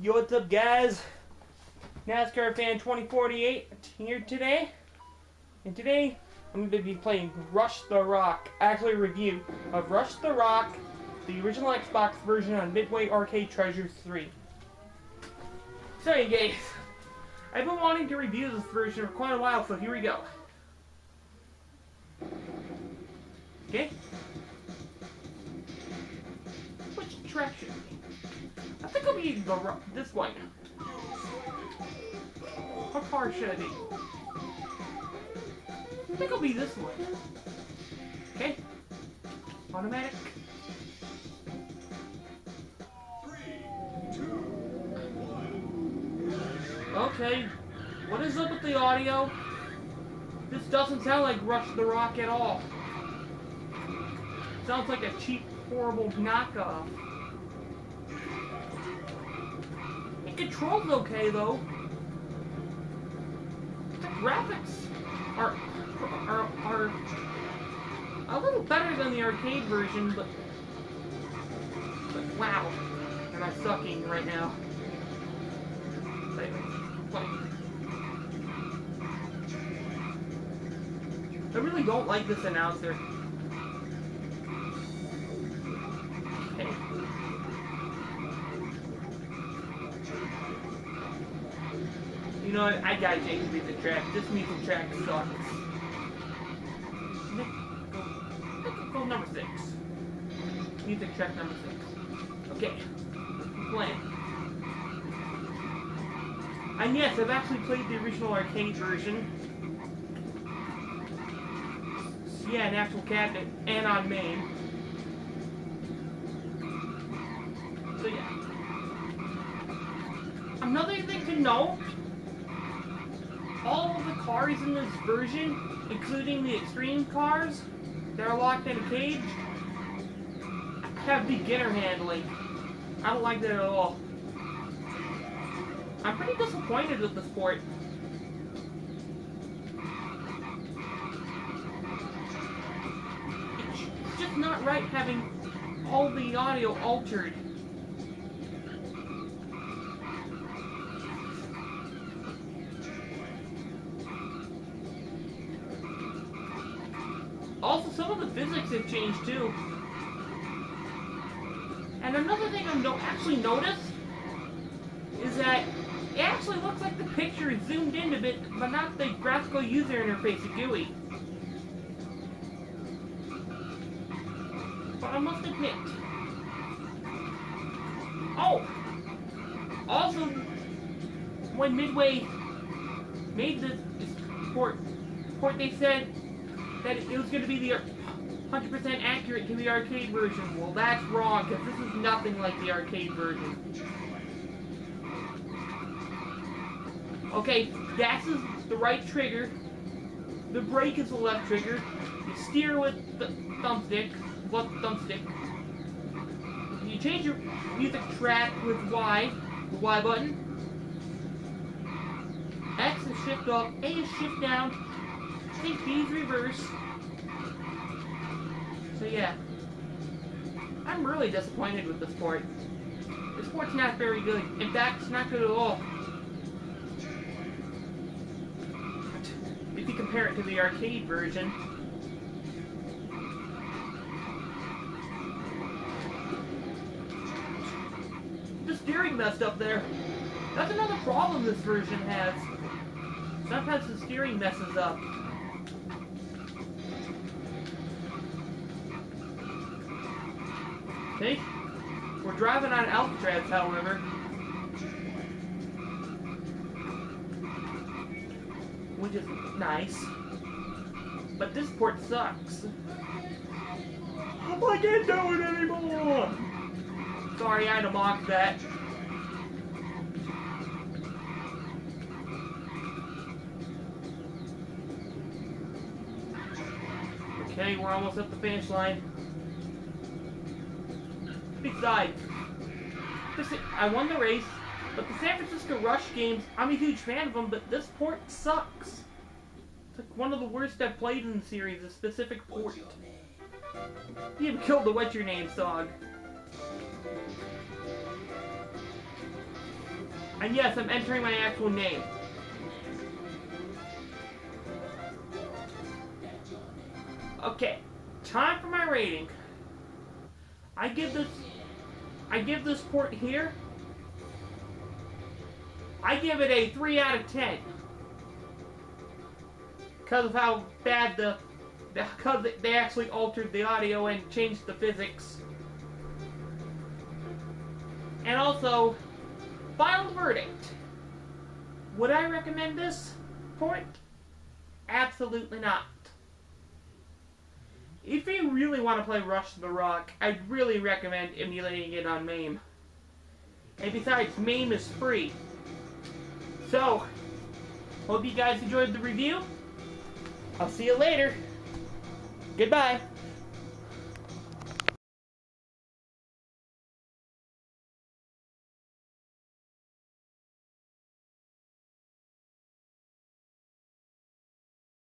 Yo, what's up, guys? NASCAR fan 2048 here today, and today I'm going to be playing Rush the Rock. Actually, a review of Rush the Rock, the original Xbox version on Midway Arcade Treasures 3. So, you guys, I've been wanting to review this version for quite a while, so here we go. Okay. Which direction? I think I'll be this way. How far should I be? I think I'll be this way. Okay. Automatic. 3, 2, 1. Okay. What is up with the audio? This doesn't sound like Rush the Rock at all. It sounds like a cheap, horrible knockoff. Controls okay though. The graphics are a little better than the arcade version, but wow, am I sucking right now? I really don't like this announcer. You know what? I gotta change the track. This music track sucks. Go number 6. Music track number 6. Okay. Plan. And yes, I've actually played the original arcade version. Yeah, an actual cabinet. And on MAME. So yeah. Another thing to note. All of the cars in this version, including the extreme cars that are locked in a cage, have beginner handling. I don't like that at all. I'm pretty disappointed with the sport. It's just not right having all the audio altered. Also, some of the physics have changed too. And another thing I've actually noticed is that it actually looks like the picture is zoomed in a bit, but not the graphical user interface, the GUI. But I must admit. Oh! Also, when Midway made this port, they said that it was going to be the 100% accurate to the arcade version. Well, that's wrong, because this is nothing like the arcade version. Okay, that's the right trigger. The brake is the left trigger. You steer with the thumbstick, left thumbstick. You change your music track with Y, the Y button. X is shift up, A is shift down. I think B's reverse. So yeah. I'm really disappointed with this port. This port's not very good. In fact, it's not good at all. If you compare it to the arcade version. The steering messed up there. That's another problem this version has. Sometimes the steering messes up. Okay. We're driving on Alcatraz, however. Which is nice. But this port sucks. I can't do it anymore! Sorry, I had to mock that. Okay, we're almost at the finish line. Besides, I won the race, but the San Francisco Rush games, I'm a huge fan of them, but this port sucks. It's like one of the worst I've played in the series, a specific port. You even killed the What's Your Name song. And yes, I'm entering my actual name. Okay, time for my rating. I give this port here. I give it a 3 out of 10 because of how bad because they actually altered the audio and changed the physics. And also, final verdict. Would I recommend this port? Absolutely not. If you really want to play Rush the Rock, I'd really recommend emulating it on MAME. And besides, MAME is free. So, hope you guys enjoyed the review. I'll see you later. Goodbye.